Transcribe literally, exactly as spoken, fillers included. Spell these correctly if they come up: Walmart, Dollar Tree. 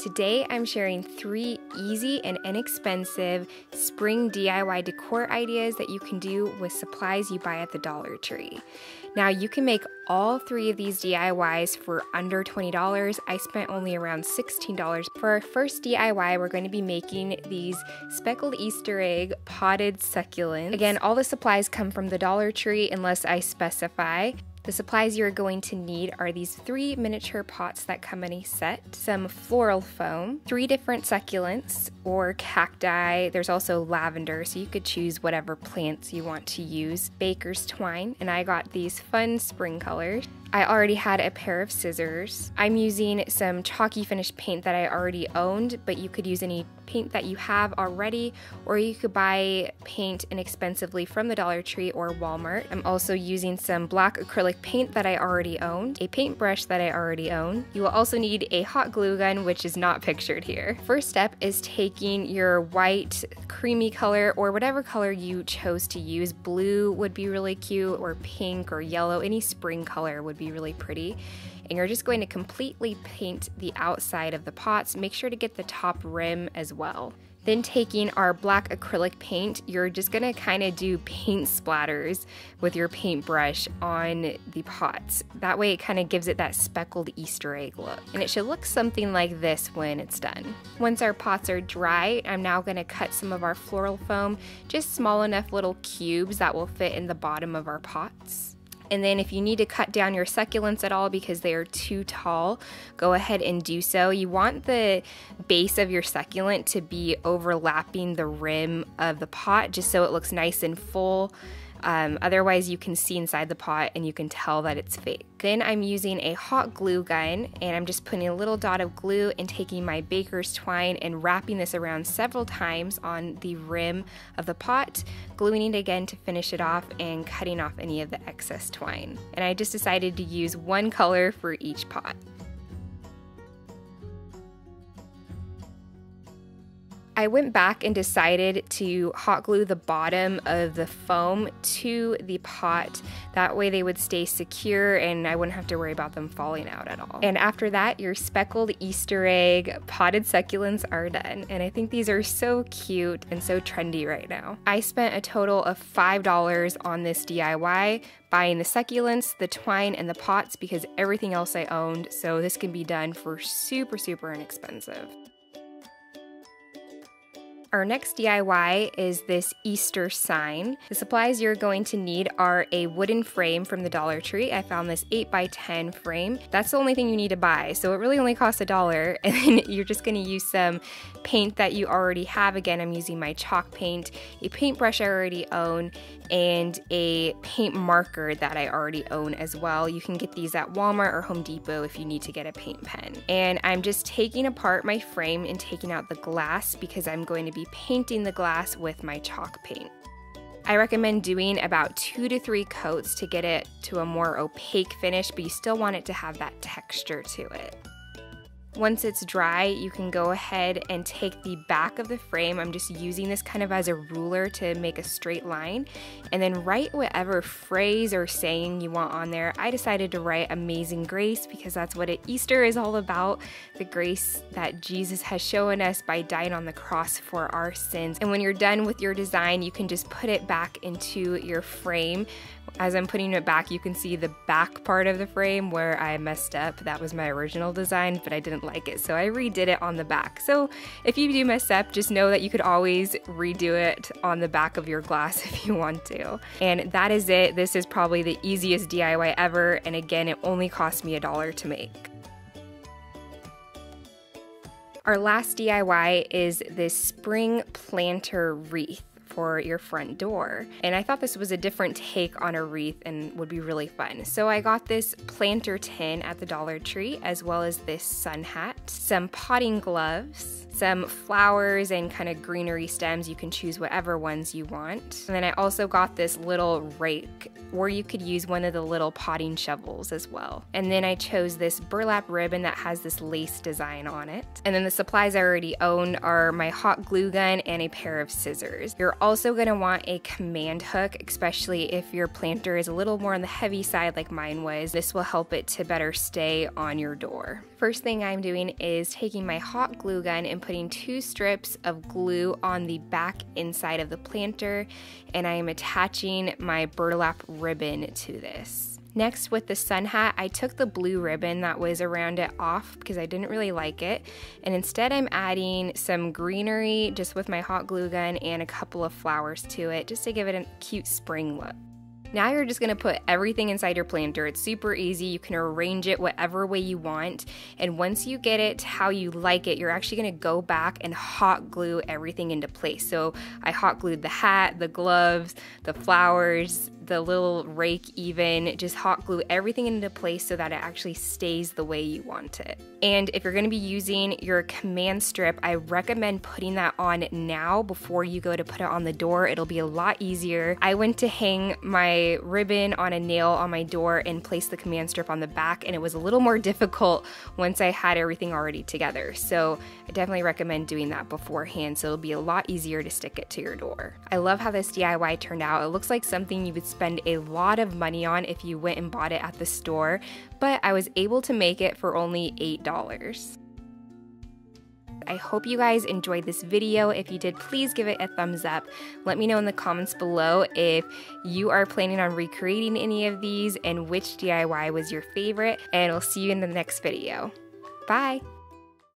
Today I'm sharing three easy and inexpensive spring D I Y decor ideas that you can do with supplies you buy at the Dollar Tree. Now you can make all three of these D I Ys for under twenty dollars. I spent only around sixteen dollars. For our first D I Y, we're going to be making these speckled Easter egg potted succulents. Again, all the supplies come from the Dollar Tree unless I specify. The supplies you're going to need are these three miniature pots that come in a set, some floral foam, three different succulents or cacti. There's also lavender, so you could choose whatever plants you want to use. Baker's twine, and I got these fun spring colors. I already had a pair of scissors. I'm using some chalky finished paint that I already owned, but you could use any paint that you have already, or you could buy paint inexpensively from the Dollar Tree or Walmart. I'm also using some black acrylic paint that I already owned, a paintbrush that I already own. You will also need a hot glue gun, which is not pictured here. First step is taking your white, creamy color, or whatever color you chose to use. Blue would be really cute, or pink or yellow, any spring color would be be really pretty, and you're just going to completely paint the outside of the pots. Make sure to get the top rim as well. Then taking our black acrylic paint, you're just gonna kind of do paint splatters with your paintbrush on the pots. That way it kind of gives it that speckled Easter egg look. And it should look something like this when it's done. Once our pots are dry, I'm now gonna cut some of our floral foam, just small enough little cubes that will fit in the bottom of our pots. And then if you need to cut down your succulents at all because they are too tall, go ahead and do so. You want the base of your succulent to be overlapping the rim of the pot just so it looks nice and full. Um, otherwise you can see inside the pot and you can tell that it's fake. Then I'm using a hot glue gun, and I'm just putting a little dot of glue and taking my baker's twine and wrapping this around several times on the rim of the pot, gluing it again to finish it off and cutting off any of the excess twine. And I just decided to use one color for each pot. I went back and decided to hot glue the bottom of the foam to the pot. That way they would stay secure and I wouldn't have to worry about them falling out at all. And after that, your speckled Easter egg potted succulents are done. And I think these are so cute and so trendy right now. I spent a total of five dollars on this D I Y, buying the succulents, the twine, and the pots because everything else I owned. So this can be done for super, super inexpensive. Our next D I Y is this Easter sign. The supplies you're going to need are a wooden frame from the Dollar Tree. I found this eight by ten frame. That's the only thing you need to buy, so it really only costs a dollar, and then you're just gonna use some paint that you already have. Again, I'm using my chalk paint, a paintbrush I already own, and a paint marker that I already own as well. You can get these at Walmart or Home Depot if you need to get a paint pen. And I'm just taking apart my frame and taking out the glass because I'm going to be painting the glass with my chalk paint. I recommend doing about two to three coats to get it to a more opaque finish, but you still want it to have that texture to it. Once it's dry, you can go ahead and take the back of the frame. I'm just using this kind of as a ruler to make a straight line, and then write whatever phrase or saying you want on there. I decided to write Amazing Grace because that's what Easter is all about, the grace that Jesus has shown us by dying on the cross for our sins. And when you're done with your design, you can just put it back into your frame. As I'm putting it back, you can see the back part of the frame where I messed up. That was my original design, but I didn't like it, so I redid it on the back. So if you do mess up, just know that you could always redo it on the back of your glass if you want to. And that is it. This is probably the easiest D I Y ever, and again, it only cost me a dollar to make. Our last D I Y is this spring planter wreath for your front door. And I thought this was a different take on a wreath and would be really fun. So I got this planter tin at the Dollar Tree, as well as this sun hat, some potting gloves, some flowers and kind of greenery stems. You can choose whatever ones you want. And then I also got this little rake, or you could use one of the little potting shovels as well. And then I chose this burlap ribbon that has this lace design on it. And then the supplies I already own are my hot glue gun and a pair of scissors. You're also going to want a command hook, especially if your planter is a little more on the heavy side like mine was. This will help it to better stay on your door. First thing I'm doing is taking my hot glue gun and putting two strips of glue on the back inside of the planter, and I am attaching my burlap ribbon to this. Next, with the sun hat, I took the blue ribbon that was around it off because I didn't really like it, and instead I'm adding some greenery just with my hot glue gun and a couple of flowers to it just to give it a cute spring look. Now you're just going to put everything inside your planter. It's super easy. You can arrange it whatever way you want, and once you get it how you like it, you're actually going to go back and hot glue everything into place. So I hot glued the hat, the gloves, the flowers, the little rake even, just hot glue everything into place so that it actually stays the way you want it. And if you're gonna be using your command strip, I recommend putting that on now before you go to put it on the door. It'll be a lot easier. I went to hang my ribbon on a nail on my door and place the command strip on the back, and it was a little more difficult once I had everything already together. So I definitely recommend doing that beforehand so it'll be a lot easier to stick it to your door. I love how this D I Y turned out. It looks like something you would spend spend a lot of money on if you went and bought it at the store, but I was able to make it for only eight dollars. I hope you guys enjoyed this video. If you did, please give it a thumbs up. Let me know in the comments below if you are planning on recreating any of these and which D I Y was your favorite, and I'll see you in the next video. Bye!